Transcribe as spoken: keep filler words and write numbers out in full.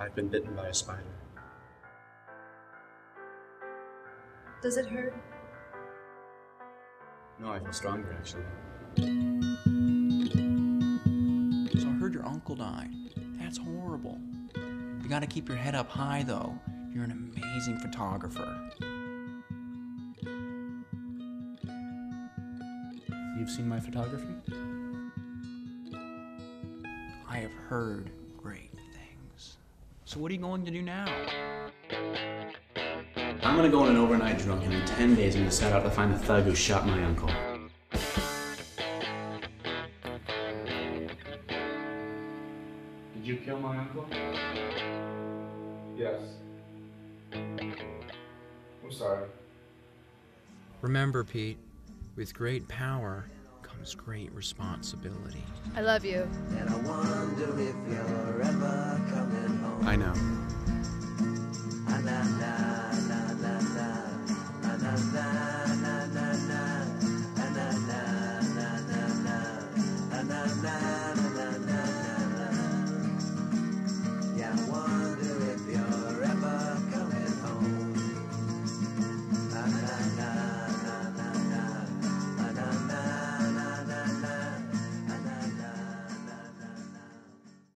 I've been bitten by a spider. Does it hurt? No, I feel stronger, actually. So I heard your uncle died. That's horrible. You gotta keep your head up high, though. You're an amazing photographer. You've seen my photography? I have heard great things. So what are you going to do now? I'm gonna go on an overnight drunk, and in ten days I'm gonna set out to find the thug who shot my uncle. Did you kill my uncle? Yes. I'm sorry. Remember, Pete, with great power comes great responsibility. I love you. And I wonder if you're ever coming home. I know.